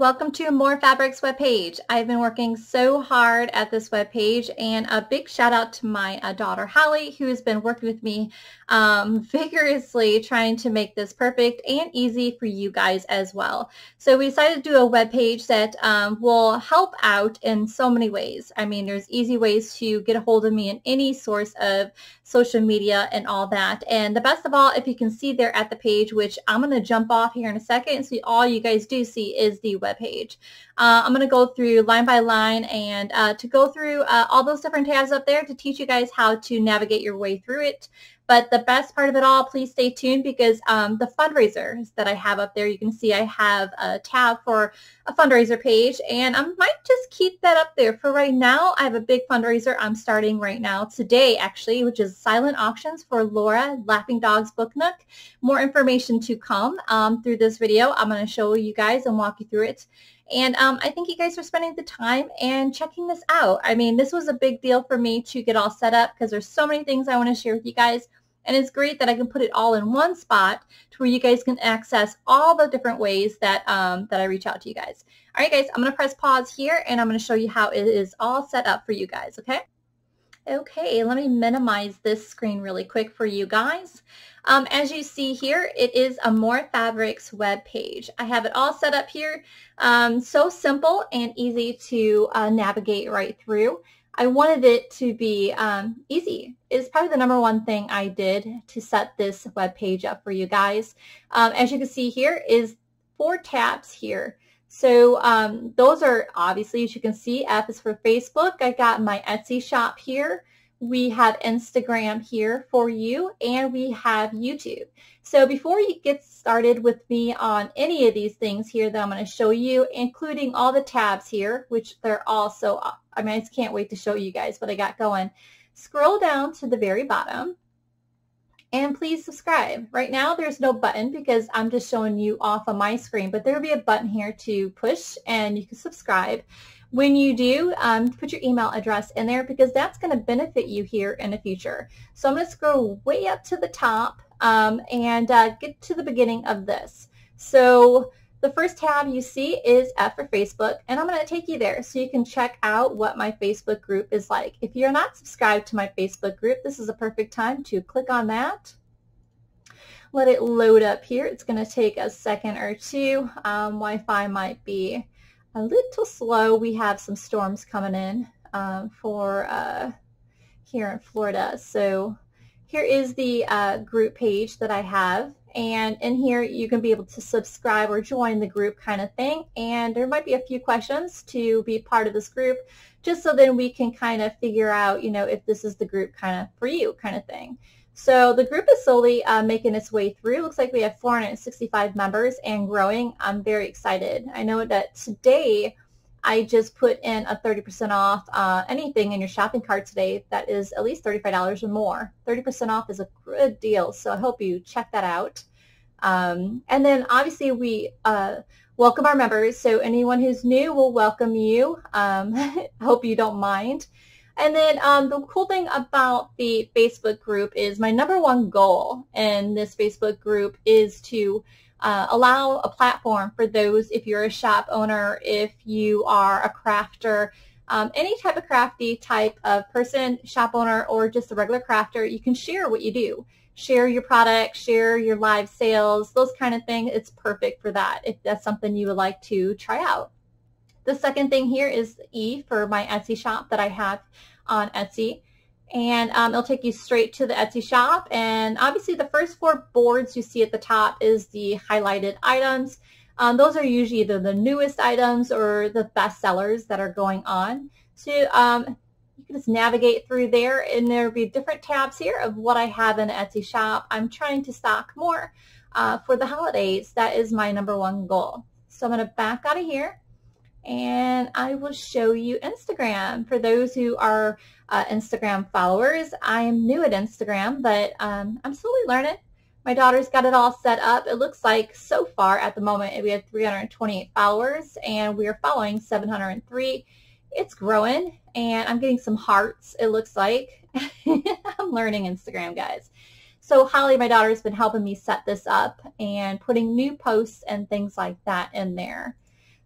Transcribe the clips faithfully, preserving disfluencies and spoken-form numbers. Welcome to AmourFabriQues webpage. I've been working so hard at this webpage, and a big shout out to my uh, daughter Holly, who has been working with me um, vigorously trying to make this perfect and easy for you guys as well. So we decided to do a webpage that um, will help out in so many ways. I mean, there's easy ways to get a hold of me in any source of social media and all that. And the best of all, if you can see there at the page, which I'm going to jump off here in a second, so all you guys do see is the webpage. Page. Uh, I'm going to go through line by line and uh, to go through uh, all those different tabs up there to teach you guys how to navigate your way through it. But the best part of it all, please stay tuned, because um, the fundraisers that I have up there, you can see I have a tab for a fundraiser page, and I might just keep that up there for right now. I have a big fundraiser I'm starting right now today, actually, which is silent auctions for Laura Laughing Dogs Book Nook. More information to come um, through this video. I'm going to show you guys and walk you through it. And um, I thank you guys for spending the time and checking this out. I mean, this was a big deal for me to get all set up, because there's so many things I want to share with you guys. And it's great that I can put it all in one spot to where you guys can access all the different ways that um, that I reach out to you guys. All right, guys, I'm going to press pause here, and I'm going to show you how it is all set up for you guys, okay? Okay, let me minimize this screen really quick for you guys. Um, as you see here, it is AmourFabriQues web page. I have it all set up here. Um, so simple and easy to uh, navigate right through. I wanted it to be um, easy. It's probably the number one thing I did to set this web page up for you guys. Um, as you can see here is four tabs here. So um, those are obviously, as you can see, F is for Facebook. I got my Etsy shop here. We have Instagram here for you, and we have YouTube. So before you get started with me on any of these things here that I'm going to show you, including all the tabs here, which they're all so, I mean, I just can't wait to show you guys what I got going. Scroll down to the very bottom, and please subscribe. Right now there's no button because I'm just showing you off of my screen, but there'll be a button here to push, and you can subscribe. When you do, um, put your email address in there, because that's going to benefit you here in the future. So I'm going to scroll way up to the top um, and uh, get to the beginning of this. So the first tab you see is F for Facebook, and I'm going to take you there so you can check out what my Facebook group is like. If you're not subscribed to my Facebook group, this is a perfect time to click on that. Let it load up here. It's going to take a second or two. Um, Wi-Fi might be a little slow. We have some storms coming in um, for uh, here in Florida. So here is the uh, group page that I have, and in here you can be able to subscribe or join the group kind of thing, and there might be a few questions to be part of this group, just so then we can kind of figure out, you know, if this is the group kind of for you kind of thing. So the group is slowly uh, making its way through. Looks like we have four hundred sixty-five members and growing. I'm very excited. I know that today I just put in a thirty percent off uh, anything in your shopping cart today that is at least thirty-five dollars or more. thirty percent off is a good deal, so I hope you check that out. Um, and then obviously we uh, welcome our members, so anyone who's new will welcome you. Um, I hope you don't mind. And then um, the cool thing about the Facebook group is my number one goal in this Facebook group is to uh, allow a platform for those, if you're a shop owner, if you are a crafter, um, any type of crafty type of person, shop owner, or just a regular crafter, you can share what you do. Share your product, share your live sales, those kind of things. It's perfect for that if that's something you would like to try out. The second thing here is E for my Etsy shop that I have on Etsy, and um, it'll take you straight to the Etsy shop. And obviously the first four boards you see at the top is the highlighted items. Um, those are usually either the newest items or the best sellers that are going on. So um, you can just navigate through there, and there'll be different tabs here of what I have in the Etsy shop. I'm trying to stock more uh, for the holidays. That is my number one goal. So I'm going to back out of here, and I will show you Instagram. For those who are uh, Instagram followers, I am new at Instagram, but um, I'm slowly learning. My daughter's got it all set up. It looks like so far at the moment we have three hundred twenty-eight followers, and we are following seven hundred three. It's growing, and I'm getting some hearts, it looks like. I'm learning Instagram, guys. So Holly, my daughter, has been helping me set this up and putting new posts and things like that in there.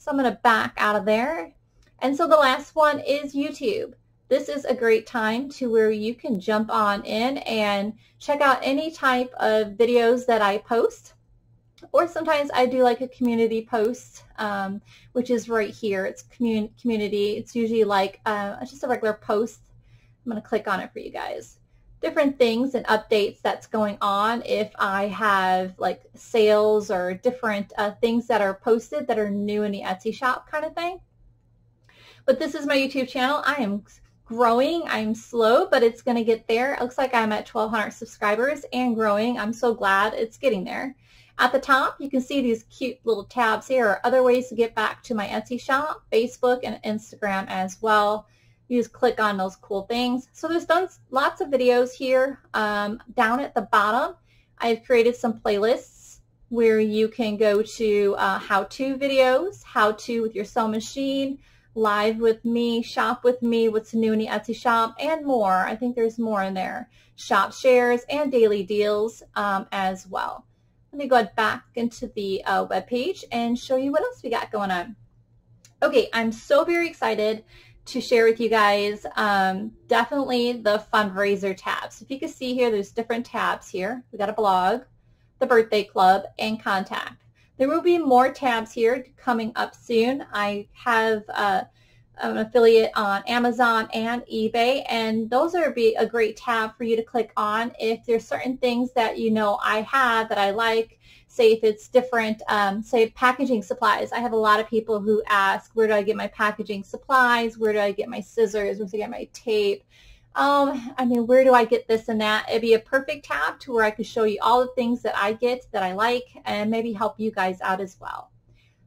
So I'm going to back out of there. And so the last one is YouTube. This is a great time to where you can jump on in and check out any type of videos that I post. Or sometimes I do like a community post, um, which is right here. It's commun community. It's usually like uh, just a regular post. I'm going to click on it for you guys. Different things and updates that's going on. If I have like sales or different uh, things that are posted that are new in the Etsy shop kind of thing. But this is my YouTube channel. I am growing. I'm slow, but it's going to get there. It looks like I'm at twelve hundred subscribers and growing. I'm so glad it's getting there. At the top, you can see these cute little tabs here are other ways to get back to my Etsy shop, Facebook, and Instagram as well. You just click on those cool things. So there's done lots of videos here. Um, down at the bottom, I've created some playlists where you can go to uh, how-to videos, how-to with your sewing machine, live with me, shop with me, what's new in the Etsy shop, and more. I think there's more in there. Shop shares and daily deals um, as well. Let me go back into the uh, web page and show you what else we got going on. Okay, I'm so very excited to share with you guys um, definitely the fundraiser tab. So if you can see here, there's different tabs here. We got a blog, the birthday club, and contact. There will be more tabs here coming up soon. I have uh, an affiliate on Amazon and eBay, and those are be a great tab for you to click on if there's certain things that you know I have that I like. Say if it's different, um, say packaging supplies. I have a lot of people who ask, where do I get my packaging supplies? Where do I get my scissors? Where do I get my tape? Um, I mean, where do I get this and that? It'd be a perfect tab to where I could show you all the things that I get that I like and maybe help you guys out as well.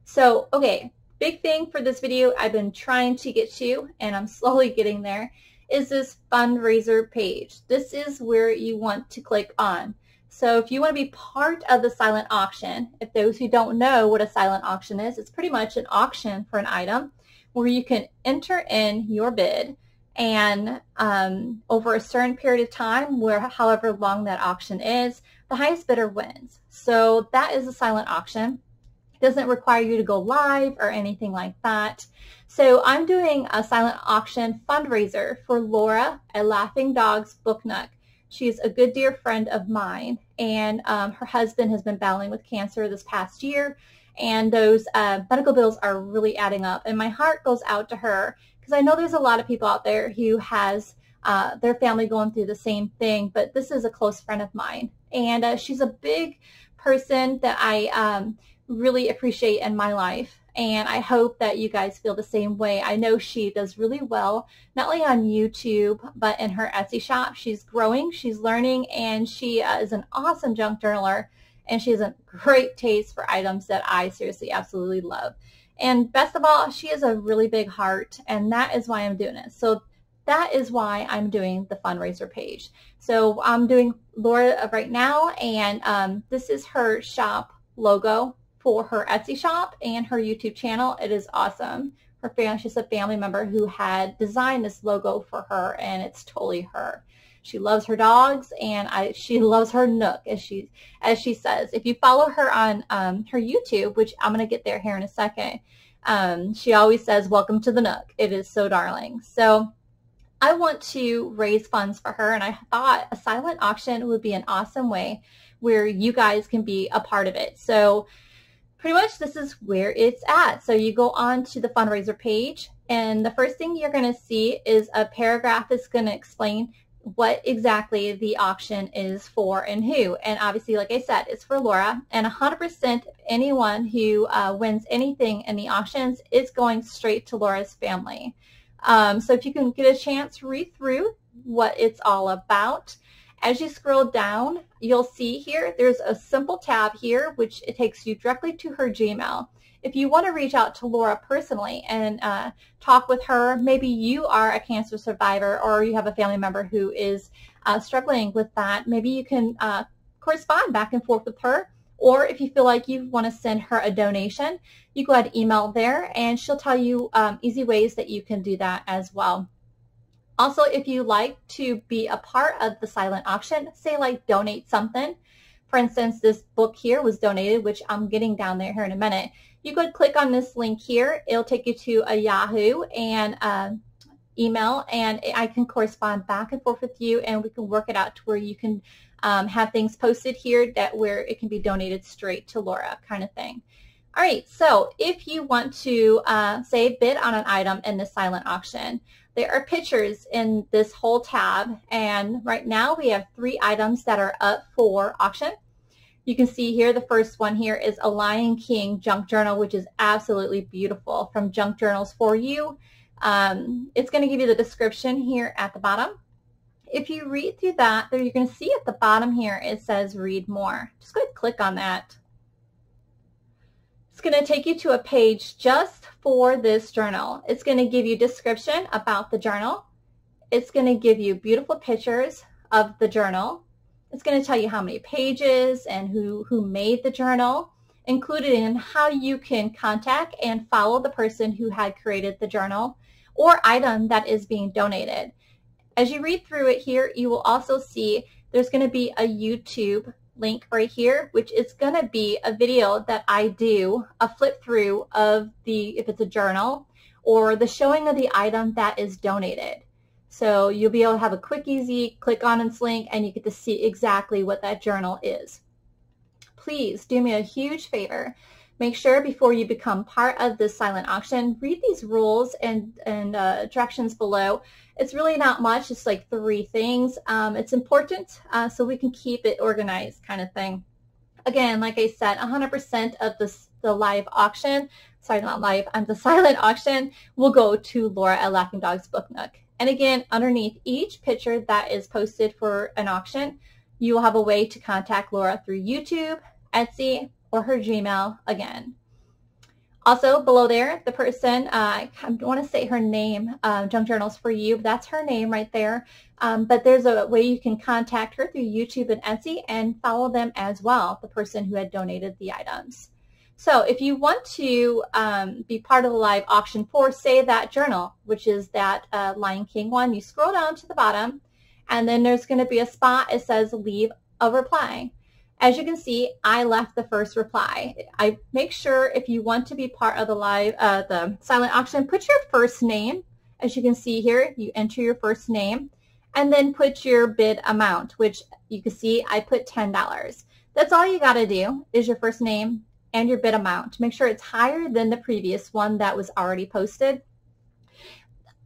So, okay, big thing for this video I've been trying to get to, and I'm slowly getting there, is this fundraiser page. This is where you want to click on. So if you want to be part of the silent auction, if those who don't know what a silent auction is, it's pretty much an auction for an item where you can enter in your bid and um, over a certain period of time, where however long that auction is, the highest bidder wins. So that is a silent auction. It doesn't require you to go live or anything like that. So I'm doing a silent auction fundraiser for Laura, a Laughing Dogs Book Nook. She's a good dear friend of mine, and um, her husband has been battling with cancer this past year, and those uh, medical bills are really adding up, and my heart goes out to her. Because I know there's a lot of people out there who has uh, their family going through the same thing, but this is a close friend of mine. And uh, she's a big person that I um, really appreciate in my life. And I hope that you guys feel the same way. I know she does really well, not only on YouTube, but in her Etsy shop. She's growing, she's learning, and she uh, is an awesome junk journaler. And she has a great taste for items that I seriously absolutely love. And best of all, she has a really big heart, and that is why I'm doing it. So that is why I'm doing the fundraiser page. So I'm doing Laura right now, and um, this is her shop logo for her Etsy shop and her YouTube channel. It is awesome. Her family, she's a family member who had designed this logo for her, and it's totally her. She loves her dogs, and I, she loves her nook, as she as she says. If you follow her on um, her YouTube, which I'm going to get there here in a second, um, she always says, welcome to the nook. It is so darling. So I want to raise funds for her, and I thought a silent auction would be an awesome way where you guys can be a part of it. So pretty much this is where it's at. So you go on to the fundraiser page, and the first thing you're going to see is a paragraph that's going to explain what exactly the auction is for and who. And obviously, like I said, it's for Laura, and one hundred percent anyone who uh, wins anything in the auctions is going straight to Laura's family. Um, so if you can get a chance, read through what it's all about. As you scroll down, you'll see here, there's a simple tab here, which it takes you directly to her Gmail. If you want to reach out to Laura personally and uh, talk with her, maybe you are a cancer survivor or you have a family member who is uh, struggling with that, maybe you can uh, correspond back and forth with her. Or if you feel like you want to send her a donation, you go ahead and email there, and she'll tell you um, easy ways that you can do that as well. Also, if you like to be a part of the silent auction, say like donate something. For instance, this book here was donated, which I'm getting down there here in a minute. you could click on this link here. It'll take you to a Yahoo and uh, email, and I can correspond back and forth with you, and we can work it out to where you can um, have things posted here that where it can be donated straight to Laura, kind of thing. All right, so if you want to, uh, say, bid on an item in the silent auction, there are pictures in this whole tab, and right now we have three items that are up for auction. You can see here, the first one here is a Lion King junk journal, which is absolutely beautiful, from Junk Journals for You. Um, it's going to give you the description here at the bottom. If you read through that, there you're going to see at the bottom here, it says read more. Just go ahead and click on that. It's going to take you to a page just for this journal. It's going to give you description about the journal. It's going to give you beautiful pictures of the journal. It's going to tell you how many pages and who, who made the journal, included in how you can contact and follow the person who had created the journal or item that is being donated. As you read through it here, you will also see there's going to be a YouTube link right here, which is going to be a video that I do, a flip through of the, if it's a journal, or the showing of the item that is donated. So you'll be able to have a quick, easy click on its link, and you get to see exactly what that journal is. Please do me a huge favor. Make sure before you become part of this silent auction, read these rules and, and uh, directions below. It's really not much, it's like three things. Um, it's important uh, so we can keep it organized, kind of thing. Again, like I said, one hundred percent of this, the live auction, sorry, not live, um, the silent auction will go to Laura at Laughing Dogs Book Nook. And again, underneath each picture that is posted for an auction, you will have a way to contact Laura through YouTube, Etsy, or her Gmail again. Also below there, the person, uh, I want to say her name, uh, Junk Journals for You, that's her name right there. Um, but there's a way you can contact her through YouTube and Etsy and follow them as well, the person who had donated the items. So if you want to um, be part of the live auction for, say, that journal, which is that uh, Lion King one, you scroll down to the bottom, and then there's going to be a spot. It says leave a reply. As you can see, I left the first reply. I make sure if you want to be part of the live, uh, the silent auction, put your first name. As you can see here, you enter your first name and then put your bid amount, which you can see I put ten dollars. That's all you got to do is your first name and your bid amount. Make sure it's higher than the previous one that was already posted.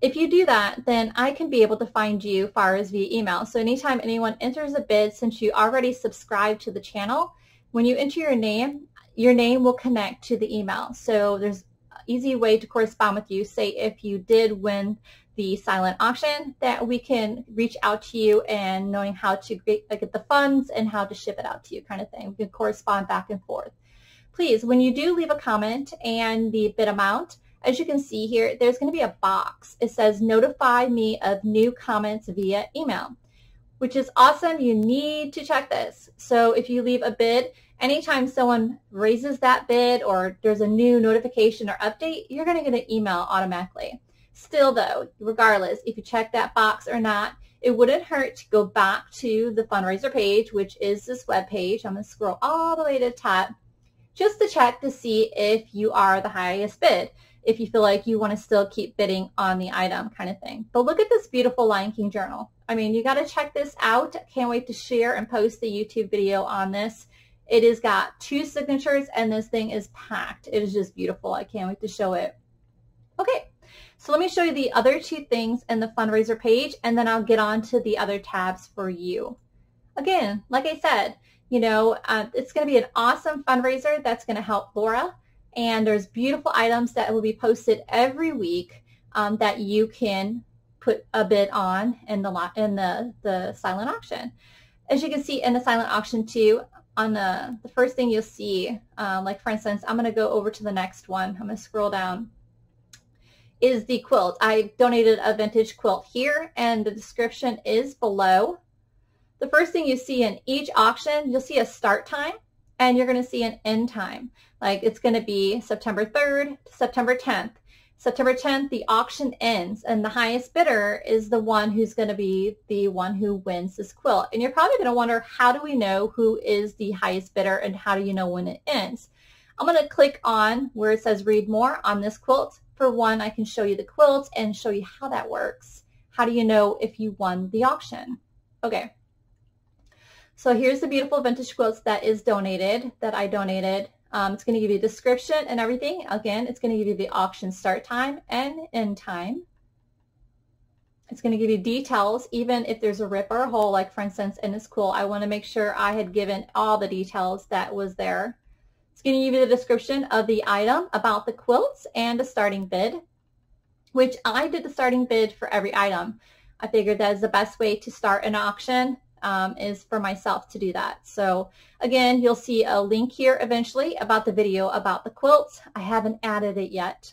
If you do that, then I can be able to find you far as via email. So anytime anyone enters a bid, since you already subscribe to the channel, when you enter your name, your name will connect to the email. So there's an easy way to correspond with you. Say if you did win the silent auction, that we can reach out to you and knowing how to get the funds and how to ship it out to you, kind of thing. We can correspond back and forth. Please, when you do leave a comment and the bid amount, as you can see here, there's going to be a box. It says, notify me of new comments via email, which is awesome. You need to check this. So if you leave a bid, anytime someone raises that bid or there's a new notification or update, you're going to get an email automatically. Still though, regardless, if you check that box or not, it wouldn't hurt to go back to the fundraiser page, which is this web page. I'm going to scroll all the way to the top just to check to see if you are the highest bid, if you feel like you want to still keep bidding on the item, kind of thing. But look at this beautiful Lion King journal. I mean, you got to check this out. Can't wait to share and post the YouTube video on this. It has got two signatures and this thing is packed. It is just beautiful. I can't wait to show it. Okay, so let me show you the other two things in the fundraiser page, and then I'll get on to the other tabs for you. Again, like I said, you know, uh, it's going to be an awesome fundraiser that's going to help Laura. And there's beautiful items that will be posted every week um, that you can put a bid on in the in the, the silent auction. As you can see in the silent auction too, on the, the first thing you'll see, um, like for instance, I'm gonna go over to the next one. I'm gonna scroll down, is the quilt. I donated a vintage quilt here and the description is below. The first thing you see in each auction, you'll see a start time and you're gonna see an end time. Like it's gonna be September third to September tenth. September tenth, the auction ends and the highest bidder is the one who's gonna be the one who wins this quilt. And you're probably gonna wonder, how do we know who is the highest bidder and how do you know when it ends? I'm going to click on where it says read more on this quilt. For one, I can show you the quilt and show you how that works. How do you know if you won the auction? Okay. So here's the beautiful vintage quilts that is donated, that I donated. Um, it's going to give you a description and everything. Again, it's going to give you the auction start time and end time. It's going to give you details, even if there's a rip or a hole, like for instance in this quilt, I want to make sure I had given all the details that was there. It's going to give you the description of the item, about the quilts, and a starting bid, which I did the starting bid for every item. I figured that is the best way to start an auction. Um, is for myself to do that. So again, you'll see a link here eventually about the video about the quilts. I haven't added it yet.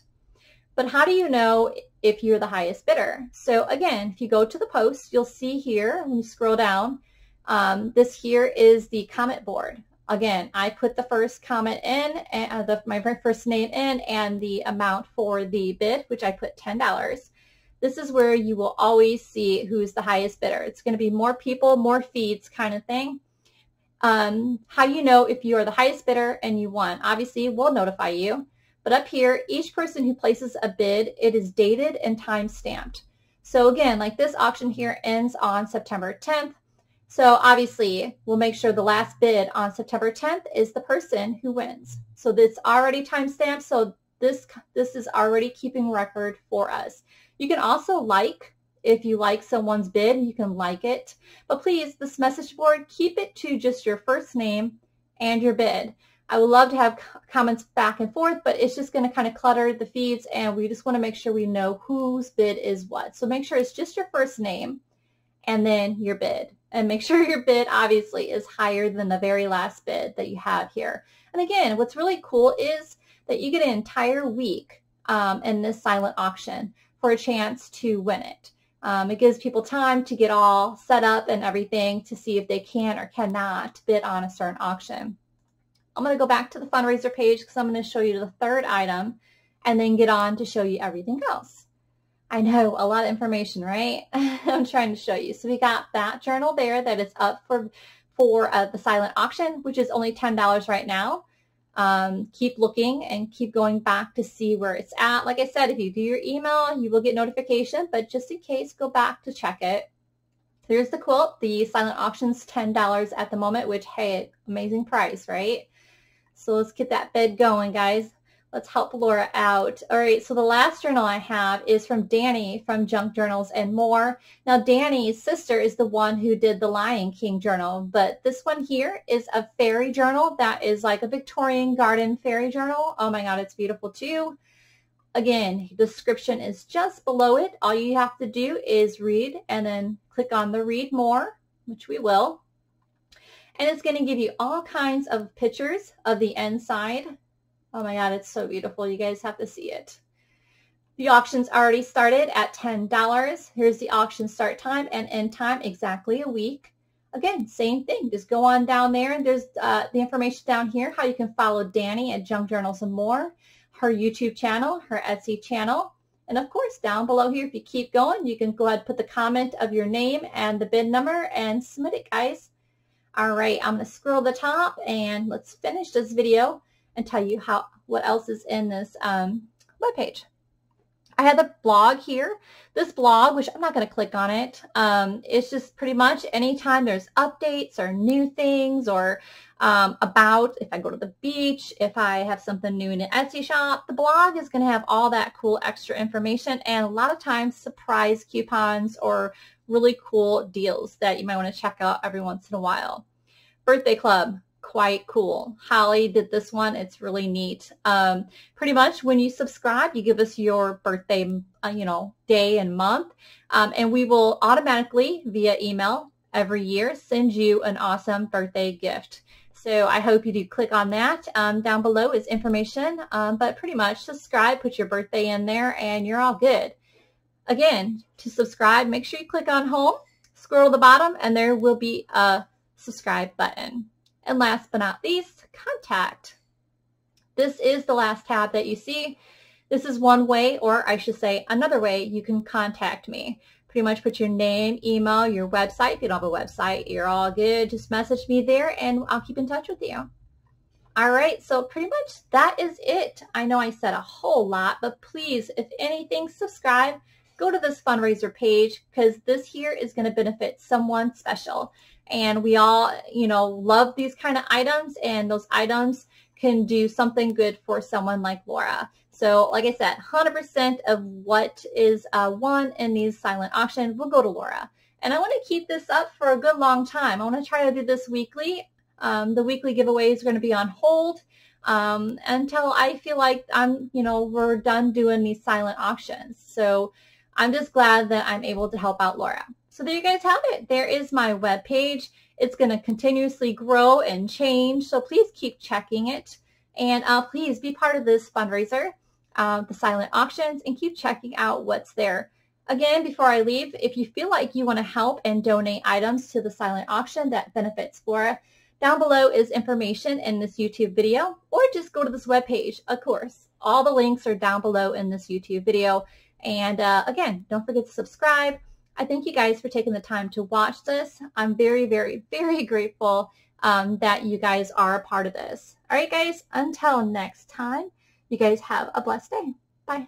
But how do you know if you're the highest bidder? So again, if you go to the post, you'll see here, when you scroll down, um, this here is the comment board. Again, I put the first comment in, and uh, the, my first name in, and the amount for the bid, which I put ten dollars. This is where you will always see who's the highest bidder. It's going to be more people, more feeds kind of thing. Um, how do you know if you are the highest bidder and you won? Obviously, we'll notify you. But up here, each person who places a bid, it is dated and time stamped. So again, like this auction here ends on September tenth. So obviously, we'll make sure the last bid on September tenth is the person who wins. So that's already time stamped. So this, this is already keeping record for us. You can also like, if you like someone's bid, you can like it. But please, this message board, keep it to just your first name and your bid. I would love to have comments back and forth, but it's just going to kind of clutter the feeds, and we just want to make sure we know whose bid is what. So make sure it's just your first name and then your bid. And make sure your bid, obviously, is higher than the very last bid that you have here. And again, what's really cool is that you get an entire week um, in this silent auction for a chance to win it. Um, it gives people time to get all set up and everything to see if they can or cannot bid on a certain auction. I'm going to go back to the fundraiser page because I'm going to show you the third item and then get on to show you everything else. I know, a lot of information, right? I'm trying to show you. So we got that journal there that is up for, for uh, the silent auction, which is only ten dollars right now. Um, keep looking and keep going back to see where it's at. Like I said, if you do your email, you will get notification, but just in case, go back to check it. Here's the quilt. The silent auction's ten dollars at the moment, which, hey, amazing price, right? So let's get that bid going, guys. Let's help Laura out. All right, so the last journal I have is from Dani from Junk Journals and More. Now, Dani's sister is the one who did the Lion King journal, but this one here is a fairy journal that is like a Victorian garden fairy journal. Oh my God, it's beautiful too. Again, the description is just below it. All you have to do is read and then click on the read more, which we will. And it's going to give you all kinds of pictures of the inside. Oh my God, it's so beautiful. You guys have to see it. The auction's already started at ten dollars. Here's the auction start time and end time, exactly a week. Again, same thing. Just go on down there, and there's uh, the information down here, how you can follow Dani at Junk Journals and More, her YouTube channel, her Etsy channel. And of course, down below here, if you keep going, you can go ahead and put the comment of your name and the bid number and submit it, guys. All right, I'm going to scroll to the top, and let's finish this video and tell you how what else is in this um, webpage. I have the blog here. This blog, which I'm not going to click on it, um, it's just pretty much anytime there's updates or new things or um, about if I go to the beach, if I have something new in an Etsy shop, the blog is going to have all that cool extra information and a lot of times surprise coupons or really cool deals that you might want to check out every once in a while. Birthday Club. Quite cool. Holly did this one. It's really neat. Um, pretty much when you subscribe, you give us your birthday, uh, you know, day and month, um, and we will automatically via email every year send you an awesome birthday gift. So I hope you do click on that. Um, down below is information, um, but pretty much subscribe, put your birthday in there, and you're all good. Again, to subscribe, make sure you click on home, scroll to the bottom, and there will be a subscribe button. And last but not least, contact. This is the last tab that you see. This is one way, or I should say another way, you can contact me. Pretty much put your name, email, your website. If you don't have a website, you're all good. Just message me there, and I'll keep in touch with you. All right, so pretty much that is it. I know I said a whole lot, but please, if anything, subscribe, go to this fundraiser page, because this here is going to benefit someone special. And we all, you know, love these kind of items, and those items can do something good for someone like Laura. So like I said, one hundred percent of what is uh, won in these silent auctions will go to Laura. And I want to keep this up for a good long time. I want to try to do this weekly. Um, the weekly giveaways are going to be on hold um, until I feel like I'm, you know, we're done doing these silent auctions. So I'm just glad that I'm able to help out Laura. So there you guys have it. There is my webpage. It's going to continuously grow and change, so please keep checking it. And uh, please be part of this fundraiser, uh, the silent auctions, and keep checking out what's there. Again, before I leave, if you feel like you want to help and donate items to the silent auction that benefits Laura, down below is information in this YouTube video, or just go to this webpage, of course. All the links are down below in this YouTube video. And uh, again, don't forget to subscribe. I thank you guys for taking the time to watch this. I'm very, very, very grateful um, that you guys are a part of this. All right, guys, until next time, you guys have a blessed day. Bye.